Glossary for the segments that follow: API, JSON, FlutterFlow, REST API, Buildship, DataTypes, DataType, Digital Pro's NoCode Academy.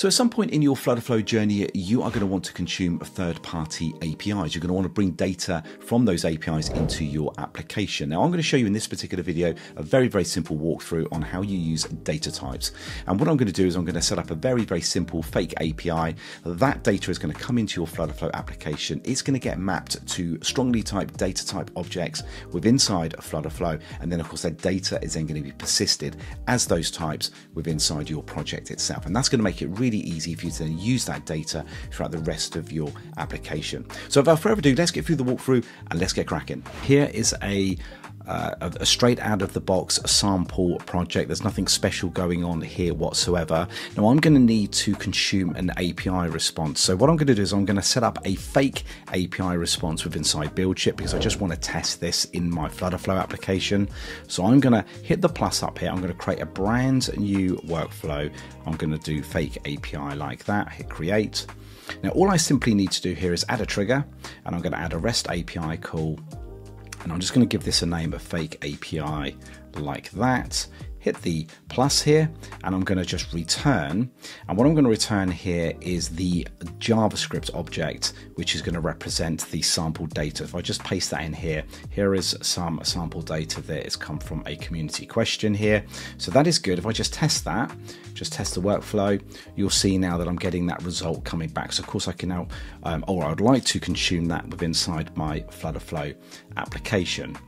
So at some point in your FlutterFlow journey, you are going to want to consume third-party APIs. You're going to want to bring data from those APIs into your application. Now, I'm going to show you in this particular video a very, very simple walkthrough on how you use data types. And what I'm going to do is I'm going to set up a very, very simple fake API. That data is going to come into your FlutterFlow application. It's going to get mapped to strongly typed data type objects within inside FlutterFlow. And then, of course, that data is then going to be persisted as those types within inside your project itself. And that's going to make it really easy for you to then use that data throughout the rest of your application. So without further ado, let's get through the walkthrough and let's get cracking. Here is a straight out of the box sample project. There's nothing special going on here whatsoever. Now I'm going to need to consume an API response. So what I'm going to do is I'm going to set up a fake API response with inside Buildship because I just want to test this in my FlutterFlow application. So I'm going to hit the plus up here. I'm going to create a brand new workflow. I'm going to do fake API like that. Hit create. Now all I simply need to do here is add a trigger, and I'm going to add a REST API call. And I'm just going to give this a name of fake API like that. Hit the plus here, and I'm going to just return. And what I'm going to return here is the JavaScript object, which is going to represent the sample data. If I just paste that in here, here is some sample data that has come from a community question here. So that is good. If I just test that, just test the workflow, you'll see now that I'm getting that result coming back. So of course I can now, or I'd like to consume that with inside my FlutterFlow application.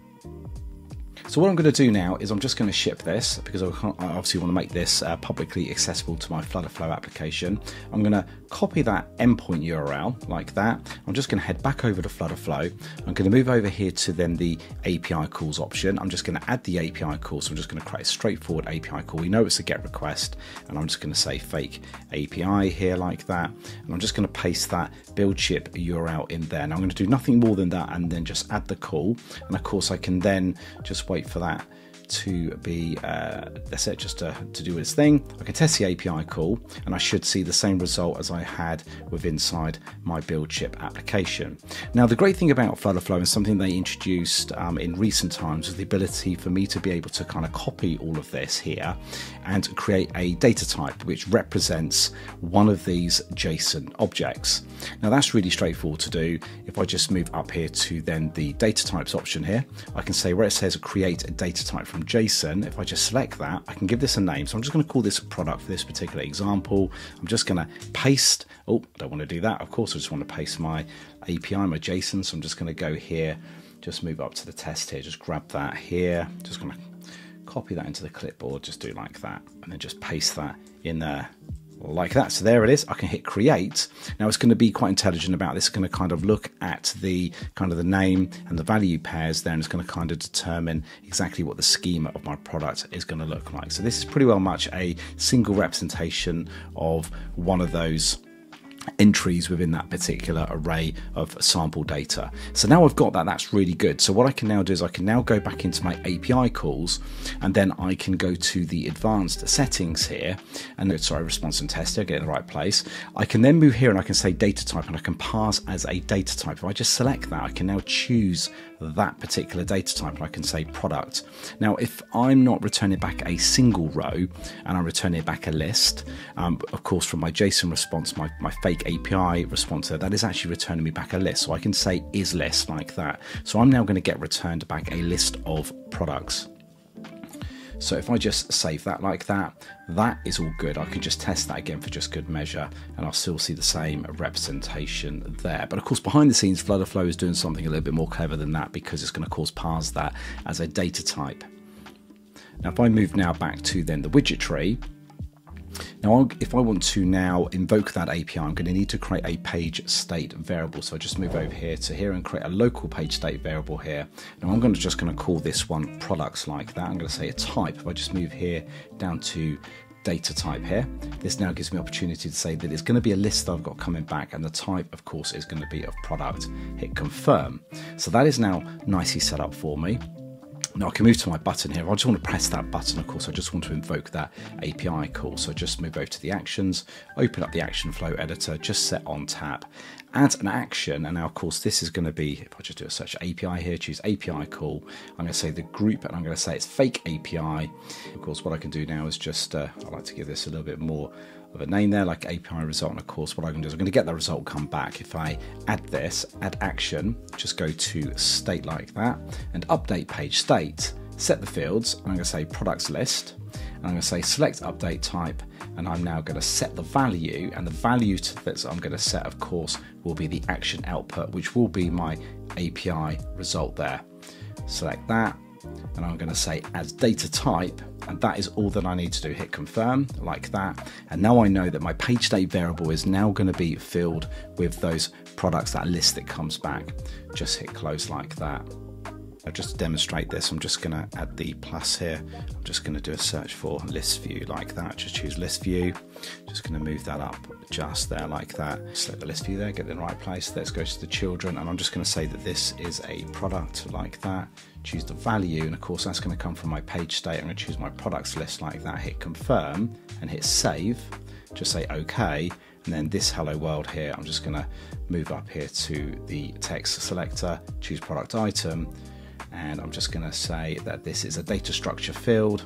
So what I'm going to do now is I'm just going to ship this because I obviously want to make this publicly accessible to my FlutterFlow application. I'm going to copy that endpoint URL like that. I'm just going to head back over to FlutterFlow. I'm going to move over here to then the API calls option. I'm just going to add the API call. So I'm just going to create a straightforward API call. We know it's a GET request, and I'm just going to say fake API here like that. And I'm just going to paste that Buildship URL in there. Now I'm going to do nothing more than that and then just add the call. And of course I can then just wait for that to be set just to do its thing. I can test the API call, and I should see the same result as I had with inside my Buildship application. Now, the great thing about FlutterFlow, and something they introduced in recent times, was the ability for me to be able to kind of copy all of this here and create a data type which represents one of these JSON objects. Now, that's really straightforward to do. If I just move up here to then the data types option here, I can say where it says create a data type from JSON, if I just select that, I can give this a name. So I'm just going to call this a product for this particular example. I'm just going to paste, oh, I don't want to do that. Of course, I just want to paste my API, my JSON. So I'm just going to go here, just move up to the test here, just grab that here. Just going to copy that into the clipboard, just do like that, and then just paste that in there. Like that. So there it is. I can hit create. Now it's going to be quite intelligent about this. It's going to kind of look at the kind of the name and the value pairs there, and it's going to kind of determine exactly what the schema of my product is going to look like. So this is pretty well much a single representation of one of those entries within that particular array of sample data. So now I've got that, that's really good. So what I can now do is I can now go back into my API calls, and then I can go to the advanced settings here, and sorry, response and test here, get in the right place. I can then move here and I can say data type, and I can pass as a data type. If I just select that, I can now choose that particular data type, and I can say product. Now, if I'm not returning back a single row and I'm returning back a list, of course, from my JSON response, my fake API response there, that is actually returning me back a list. So I can say is list like that. So I'm now going to get returned back a list of products. So if I just save that like that, that is all good. I can just test that again for just good measure, and I'll still see the same representation there. But of course, behind the scenes, FlutterFlow is doing something a little bit more clever than that, because it's going to, of course, parse that as a data type. Now, if I move now back to then the widget tree, now, if I want to now invoke that API, I'm going to need to create a page state variable. So I just move over here to here and create a local page state variable here. Now, I'm going to just call this one products like that. I'm going to say a type. If I just move here down to data type here, this now gives me opportunity to say that it's going to be a list that I've got coming back, and the type, of course, is going to be of product. Hit confirm. So that is now nicely set up for me. Now I can move to my button here. I just want to press that button. Of course, I just want to invoke that API call. So just move over to the actions, open up the action flow editor, just set on tap, add an action. And now, of course, this is going to be, if I just do a search API here, choose API call. I'm going to say the group, and I'm going to say it's fake API. Of course, what I can do now is just, I like to give this a little bit more with a name there like API result. And of course, what I'm gonna do is I'm gonna get that result, come back. If I add this, add action, just go to state like that and update page state, set the fields, and I'm gonna say products list, and I'm gonna say select update type, and I'm now gonna set the value, and the value to this I'm gonna set, of course, will be the action output, which will be my API result there. Select that, and I'm gonna say as data type, and that is all that I need to do. Hit confirm like that, and now I know that my page state variable is now gonna be filled with those products, that list that comes back. Just hit close like that. Now just to demonstrate this, I'm just going to add the plus here. I'm just going to do a search for list view like that. Just choose list view. Just going to move that up just there like that. Select the list view there, get it in the right place. Let's go to the children, and I'm just going to say that this is a product like that. Choose the value, and of course that's going to come from my page state. I'm going to choose my products list like that. Hit confirm and hit save. Just say okay. And then this hello world here, I'm just going to move up here to the text selector, choose product item. And I'm just going to say that this is a data structure field,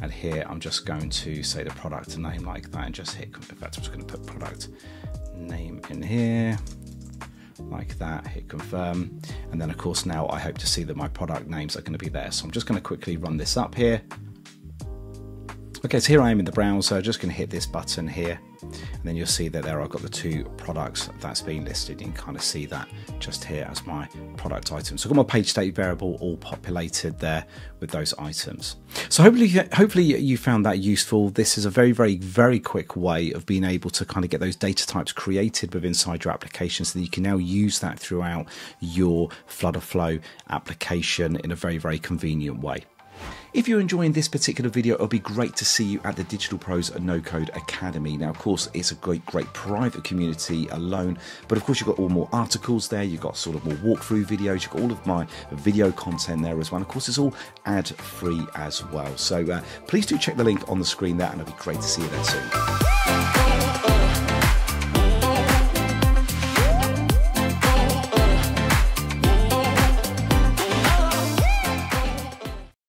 and here I'm just going to say the product name like that and just hit, in fact I'm just going to put product name in here like that, hit confirm, and then of course now I hope to see that my product names are going to be there. So I'm just going to quickly run this up here. Okay, so here I am in the browser, I'm just going to hit this button here, and then you'll see that there I've got the two products that's been listed. You can kind of see that just here as my product item. So I've got my page state variable all populated there with those items. So hopefully you found that useful. This is a very, very, very quick way of being able to kind of get those data types created with inside your application, so that you can now use that throughout your FlutterFlow application in a very, very convenient way. If you're enjoying this particular video, it'll be great to see you at the Digital Pro's NoCode Academy. Now, of course, it's a great, great private community alone, but of course, you've got all more articles there. You've got sort of more walkthrough videos. You've got all of my video content there as well. And of course, it's all ad-free as well. So please do check the link on the screen there, and it'll be great to see you there soon.